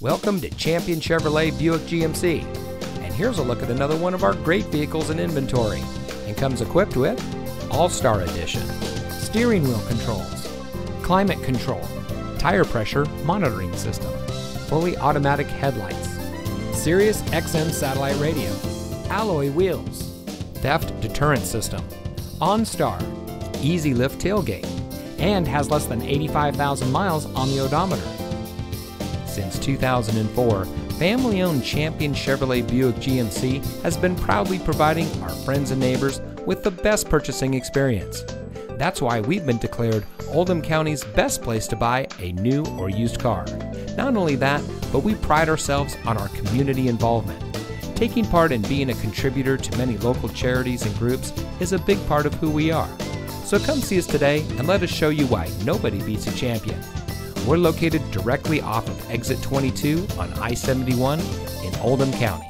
Welcome to Champion Chevrolet Buick GMC, and here's a look at another one of our great vehicles in inventory, and comes equipped with All-Star Edition, steering wheel controls, climate control, tire pressure monitoring system, fully automatic headlights, Sirius XM satellite radio, alloy wheels, theft deterrent system, OnStar, easy lift tailgate, and has less than 85,000 miles on the odometer. Since 2004, family-owned Champion Chevrolet Buick GMC has been proudly providing our friends and neighbors with the best purchasing experience. That's why we've been declared Oldham County's best place to buy a new or used car. Not only that, but we pride ourselves on our community involvement. Taking part in being a contributor to many local charities and groups is a big part of who we are. So come see us today and let us show you why nobody beats a champion. We're located directly off of Exit 22 on I-71 in Oldham County.